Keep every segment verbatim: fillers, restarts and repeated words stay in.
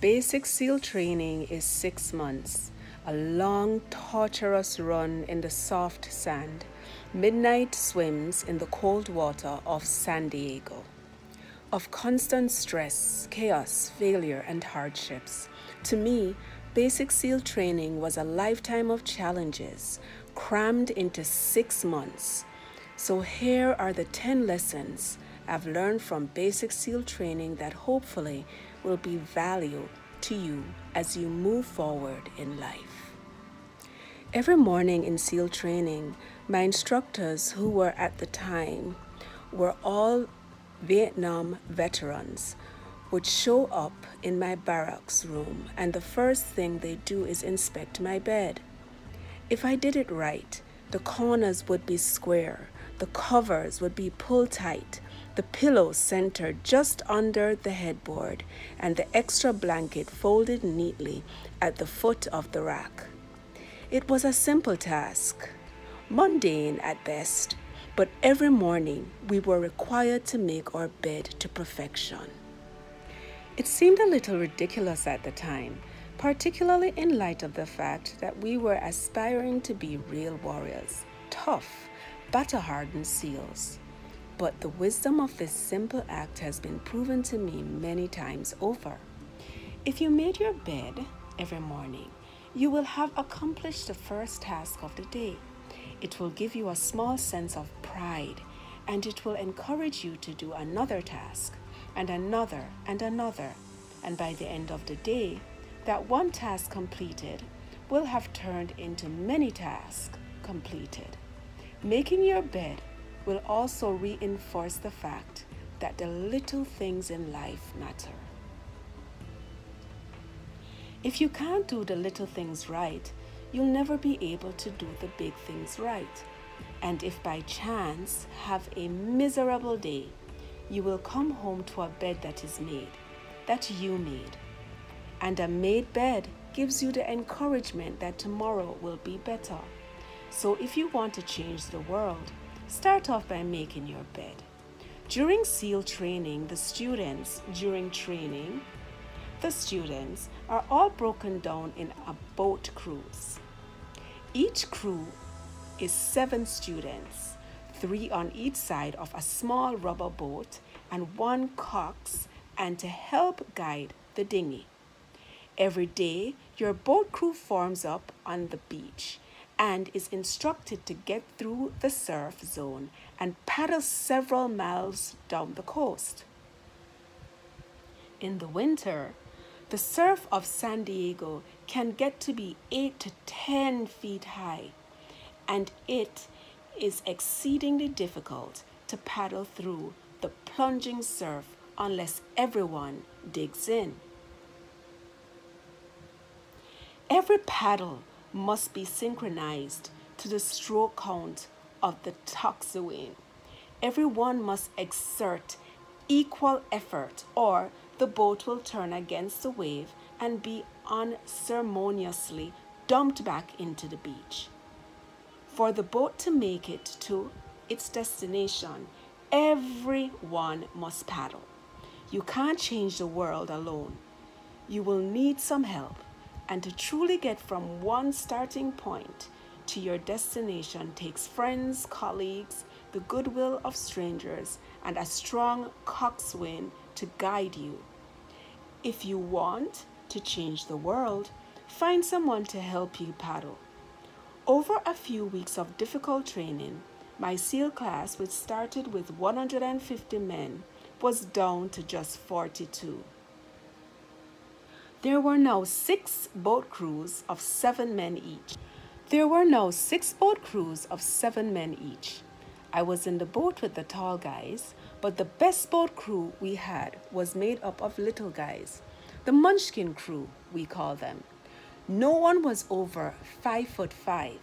Basic SEAL training is six months, a long, torturous run in the soft sand, midnight swims in the cold water off San Diego, of constant stress, chaos, failure, and hardships. To me, Basic SEAL training was a lifetime of challenges crammed into six months. So here are the ten lessons I've learned from Basic SEAL training that hopefully will be value to you as you move forward in life. Every morning in SEAL training, my instructors, who were at the time, were all Vietnam veterans, would show up in my barracks room, and the first thing they do is inspect my bed. If I did it right, the corners would be square, the covers would be pulled tight, the pillow centered just under the headboard, and the extra blanket folded neatly at the foot of the rack. It was a simple task, mundane at best, but every morning we were required to make our bed to perfection. It seemed a little ridiculous at the time, particularly in light of the fact that we were aspiring to be real warriors, tough, battle-hardened SEALs. But the wisdom of this simple act has been proven to me many times over. If you made your bed every morning, you will have accomplished the first task of the day. It will give you a small sense of pride, and it will encourage you to do another task, and another, and another. And by the end of the day, that one task completed will have turned into many tasks completed. Making your bed will also reinforce the fact that the little things in life matter. If you can't do the little things right, you'll never be able to do the big things right. And if by chance have a miserable day, you will come home to a bed that is made, that you made. And a made bed gives you the encouragement that tomorrow will be better. So if you want to change the world, start off by making your bed. During SEAL training, the students during training, the students are all broken down in a boat cruise. Each crew is seven students, three on each side of a small rubber boat and one cox, and to help guide the dinghy. Every day, your boat crew forms up on the beach and is instructed to get through the surf zone and paddle several miles down the coast. In the winter, the surf of San Diego can get to be eight to ten feet high, and it is exceedingly difficult to paddle through the plunging surf unless everyone digs in. Every paddle must be synchronized to the stroke count of the toxswain. Everyone must exert equal effort, or the boat will turn against the wave and be unceremoniously dumped back into the beach. For the boat to make it to its destination, everyone must paddle. You can't change the world alone. You will need some help. And to truly get from one starting point to your destination takes friends, colleagues, the goodwill of strangers, and a strong coxswain to guide you. If you want to change the world, find someone to help you paddle. Over a few weeks of difficult training, my SEAL class, which started with one hundred fifty men, was down to just forty-two. There were now six boat crews of seven men each. There were now six boat crews of seven men each. I was in the boat with the tall guys, but the best boat crew we had was made up of little guys, the munchkin crew, we call them. No one was over five foot five.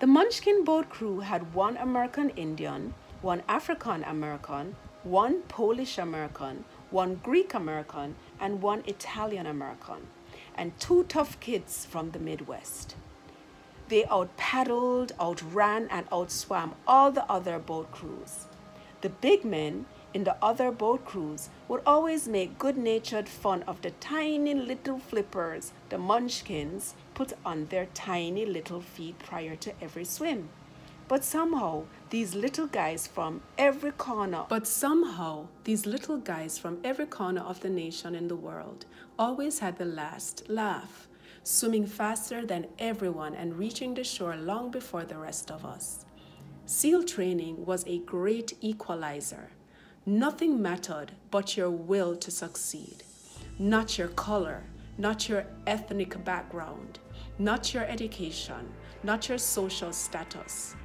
The munchkin boat crew had one American Indian, one African American, one Polish American, one Greek American, and one Italian American, and two tough kids from the Midwest. They out-paddled, outran, and outswam all the other boat crews. The big men in the other boat crews would always make good-natured fun of the tiny little flippers the munchkins put on their tiny little feet prior to every swim. But somehow, these little guys from every corner But somehow, these little guys from every corner of the nation and the world always had the last laugh, swimming faster than everyone and reaching the shore long before the rest of us. SEAL training was a great equalizer. Nothing mattered but your will to succeed. Not your color, not your ethnic background, not your education, not your social status.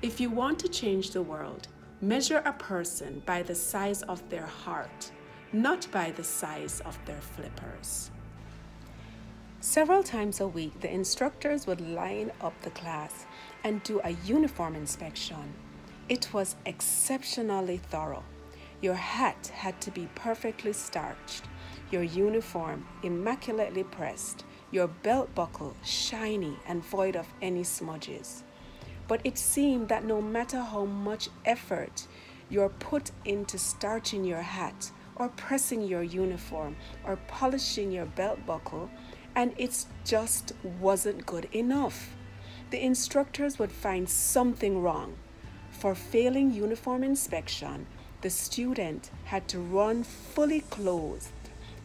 If you want to change the world, measure a person by the size of their heart, not by the size of their flippers. Several times a week, the instructors would line up the class and do a uniform inspection. It was exceptionally thorough. Your hat had to be perfectly starched, your uniform immaculately pressed, your belt buckle shiny and void of any smudges. But it seemed that no matter how much effort you're put into starching your hat, or pressing your uniform, or polishing your belt buckle, and it just wasn't good enough. The instructors would find something wrong. For failing uniform inspection, the student had to run fully clothed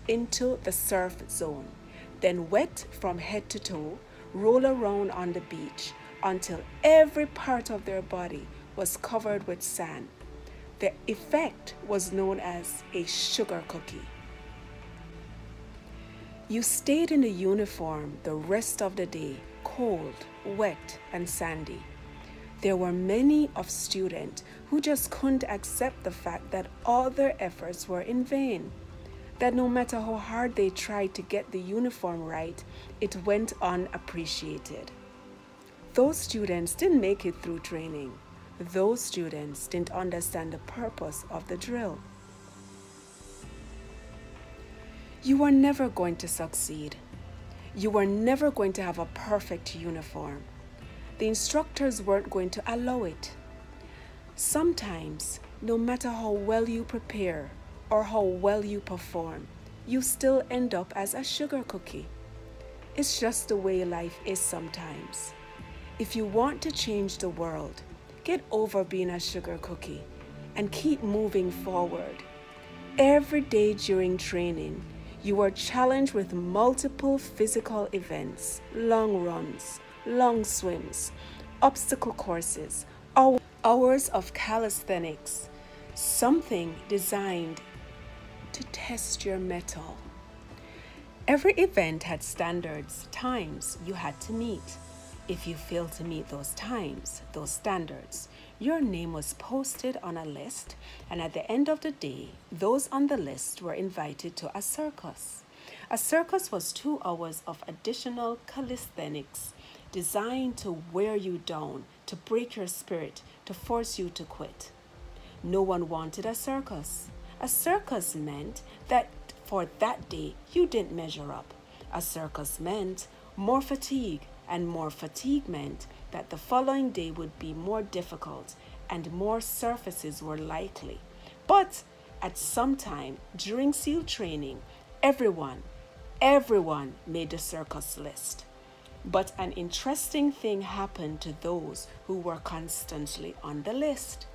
into the surf zone, then wet from head to toe, roll around on the beach, until every part of their body was covered with sand. The effect was known as a sugar cookie. You stayed in the uniform the rest of the day, cold, wet, and sandy. There were many of students who just couldn't accept the fact that all their efforts were in vain, that no matter how hard they tried to get the uniform right, it went unappreciated. Those students didn't make it through training. Those students didn't understand the purpose of the drill. You were never going to succeed. You were never going to have a perfect uniform. The instructors weren't going to allow it. Sometimes, no matter how well you prepare or how well you perform, you still end up as a sugar cookie. It's just the way life is sometimes. If you want to change the world, get over being a sugar cookie and keep moving forward. Every day during training, you are challenged with multiple physical events, long runs, long swims, obstacle courses, hours of calisthenics, something designed to test your mettle. Every event had standards, times you had to meet. If you failed to meet those times, those standards, your name was posted on a list, and at the end of the day, those on the list were invited to a circus. A circus was two hours of additional calisthenics designed to wear you down, to break your spirit, to force you to quit. No one wanted a circus. A circus meant that for that day, you didn't measure up. A circus meant more fatigue, and more fatigue meant that the following day would be more difficult and more surfaces were likely. But at some time during SEAL training, everyone, everyone made the circus list. But an interesting thing happened to those who were constantly on the list.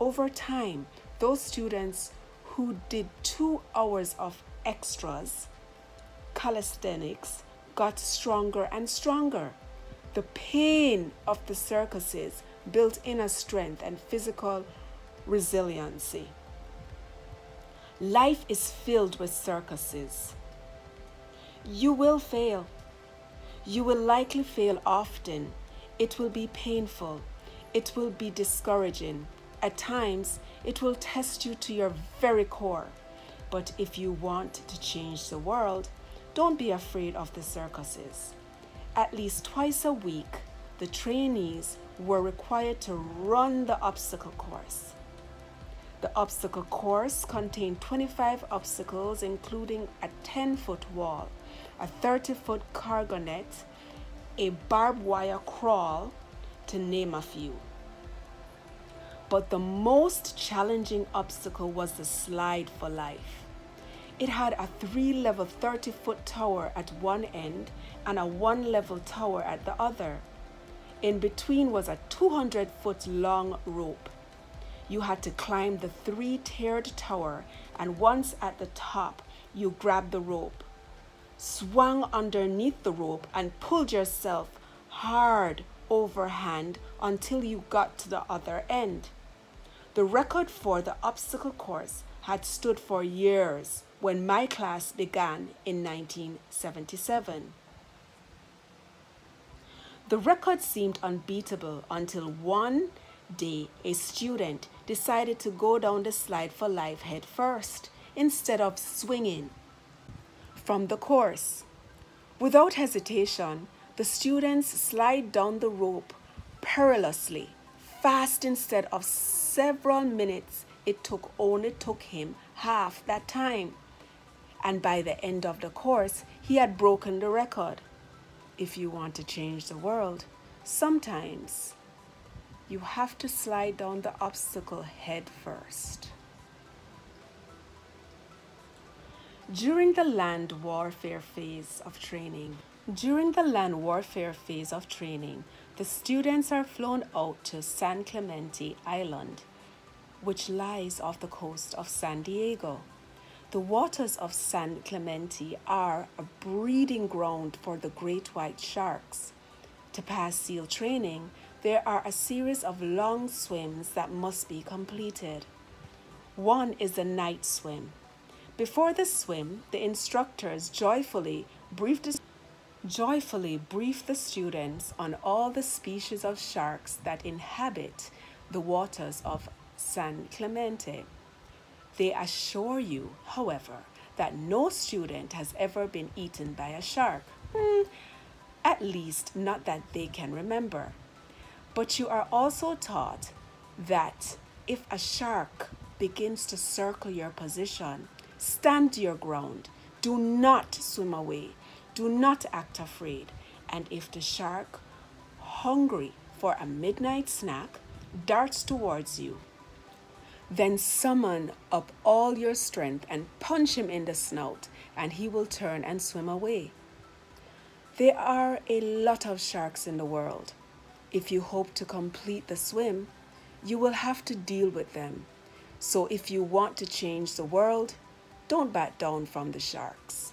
Over time, those students who did two hours of extras, calisthenics, got stronger and stronger. The pain of the circuses built inner strength and physical resiliency. Life is filled with circuses. You will fail. You will likely fail often. It will be painful. It will be discouraging. At times, it will test you to your very core. But if you want to change the world, don't be afraid of the circuses. At least twice a week, the trainees were required to run the obstacle course. The obstacle course contained twenty-five obstacles, including a ten-foot wall, a thirty-foot cargo net, a barbed wire crawl, to name a few. But the most challenging obstacle was the slide for life. It had a three-level thirty-foot tower at one end and a one-level tower at the other. In between was a two hundred foot long rope. You had to climb the three-tiered tower, and once at the top, you grabbed the rope, swung underneath the rope, and pulled yourself hard overhand until you got to the other end. The record for the obstacle course had stood for years when my class began in nineteen seventy-seven. The record seemed unbeatable until one day a student decided to go down the slide for life head first instead of swinging from the course. Without hesitation, the students slide down the rope perilously, fast instead of several minutes it took only took him half that time. And by the end of the course, he had broken the record. If you want to change the world, sometimes you have to slide down the obstacle head first. During the land warfare phase of training, during the land warfare phase of training, the students are flown out to San Clemente Island, which lies off the coast of San Diego. The waters of San Clemente are a breeding ground for the great white sharks. To pass SEAL training, there are a series of long swims that must be completed. One is the night swim. Before the swim, the instructors joyfully brief the, joyfully brief the students on all the species of sharks that inhabit the waters of San Clemente. They assure you, however, that no student has ever been eaten by a shark. Hmm, at least not that they can remember. But you are also taught that if a shark begins to circle your position, stand your ground, do not swim away, do not act afraid, and if the shark, hungry for a midnight snack, darts towards you, then summon up all your strength and punch him in the snout, and he will turn and swim away. There are a lot of sharks in the world. If you hope to complete the swim, you will have to deal with them. So if you want to change the world, don't back down from the sharks.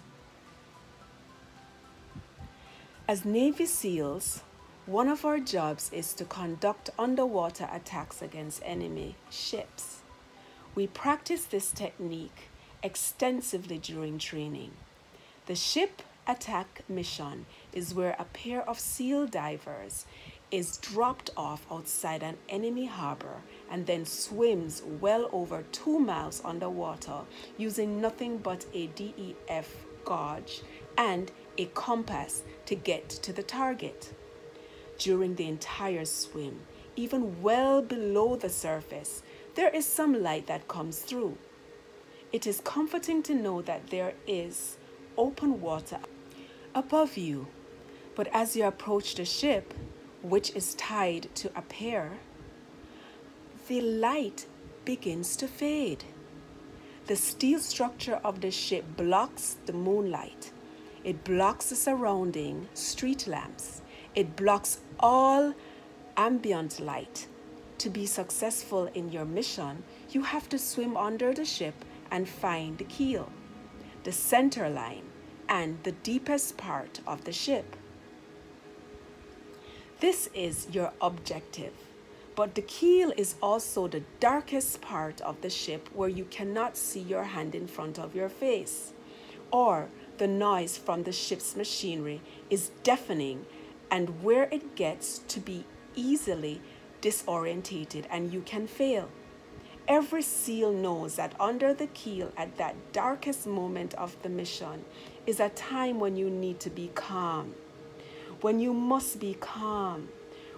As Navy SEALs, one of our jobs is to conduct underwater attacks against enemy ships. We practice this technique extensively during training. The ship attack mission is where a pair of SEAL divers is dropped off outside an enemy harbor and then swims well over two miles underwater using nothing but a D E F gauge and a compass to get to the target. During the entire swim, even well below the surface, there is some light that comes through. It is comforting to know that there is open water above you, but as you approach the ship, which is tied to a pier, the light begins to fade. The steel structure of the ship blocks the moonlight. It blocks the surrounding street lamps. It blocks all ambient light. To be successful in your mission, you have to swim under the ship and find the keel, the center line, and the deepest part of the ship. This is your objective, but the keel is also the darkest part of the ship where you cannot see your hand in front of your face, or the noise from the ship's machinery is deafening and where it gets to be easily disorientated and you can fail. Every SEAL knows that under the keel at that darkest moment of the mission is a time when you need to be calm, when you must be calm,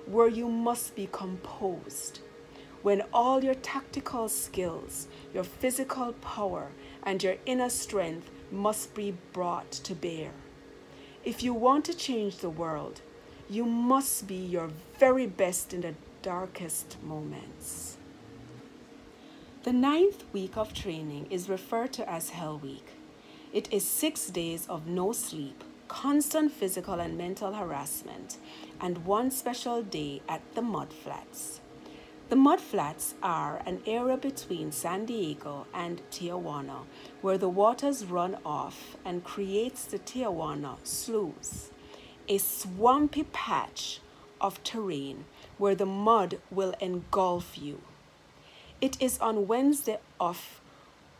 where you must be composed, when all your tactical skills, your physical power, and your inner strength must be brought to bear. If you want to change the world, you must be your very best in the darkest moments. The ninth week of training is referred to as Hell Week. It is six days of no sleep, constant physical and mental harassment, and one special day at the Mud Flats. The Mud Flats are an area between San Diego and Tijuana, where the waters run off and creates the Tijuana Sloughs, a swampy patch of terrain where the mud will engulf you. It is on Wednesday of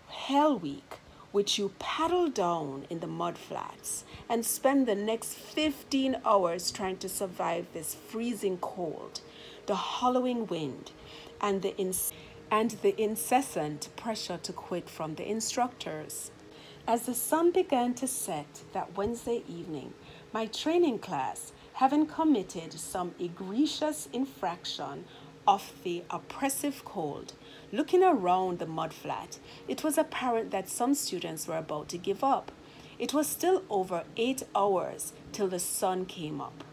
Hell Week, which you paddle down in the mud flats and spend the next fifteen hours trying to survive this freezing cold, the hollowing wind, and the, inc and the incessant pressure to quit from the instructors. As the sun began to set that Wednesday evening, my training class, having committed some egregious infraction of the oppressive cold, looking around the mud flat, it was apparent that some students were about to give up. It was still over eight hours till the sun came up.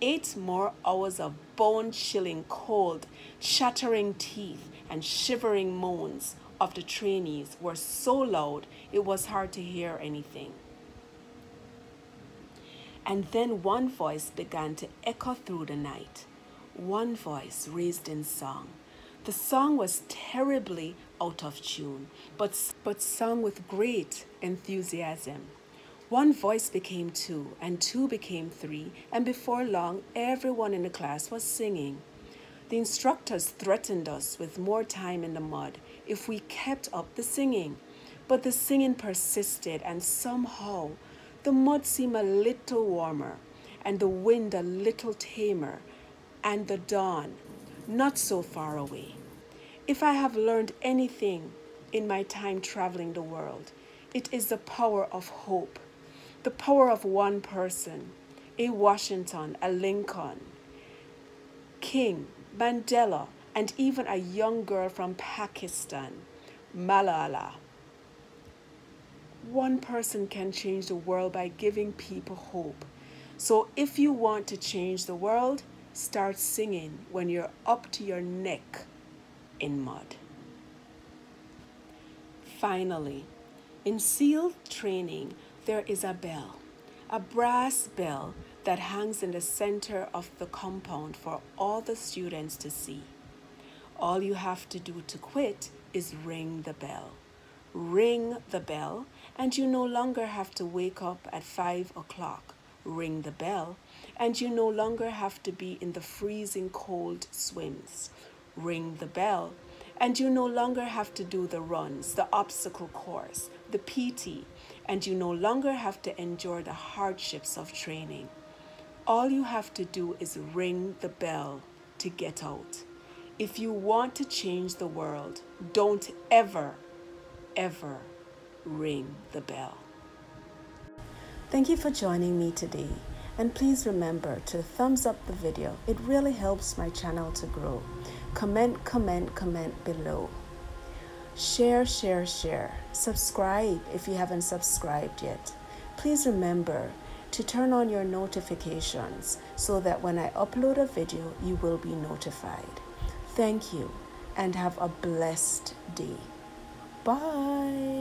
Eight more hours of bone-chilling cold, shattering teeth, and shivering moans of the trainees were so loud it was hard to hear anything. And then one voice began to echo through the night. One voice raised in song. The song was terribly out of tune, but, but sung with great enthusiasm. One voice became two, and two became three, and before long, everyone in the class was singing. The instructors threatened us with more time in the mud if we kept up the singing, but the singing persisted, and somehow the mud seemed a little warmer, and the wind a little tamer, and the dawn not so far away. If I have learned anything in my time traveling the world, it is the power of hope, the power of one person, a Washington, a Lincoln, King, Mandela, and even a young girl from Pakistan, Malala. One person can change the world by giving people hope. So if you want to change the world, start singing when you're up to your neck in mud. Finally, in SEAL training, there is a bell, a brass bell that hangs in the center of the compound for all the students to see. All you have to do to quit is ring the bell. Ring the bell, and you no longer have to wake up at five o'clock. Ring the bell, and you no longer have to be in the freezing cold swims. Ring the bell, and you no longer have to do the runs, the obstacle course, the P T, and you no longer have to endure the hardships of training. All you have to do is ring the bell to get out. If you want to change the world, don't ever, ever ring the bell. Thank you for joining me today. And please remember to thumbs up the video. It really helps my channel to grow. Comment, comment, comment below. Share, share, share. Subscribe if you haven't subscribed yet. Please remember to turn on your notifications so that when I upload a video, you will be notified. Thank you and have a blessed day. Bye.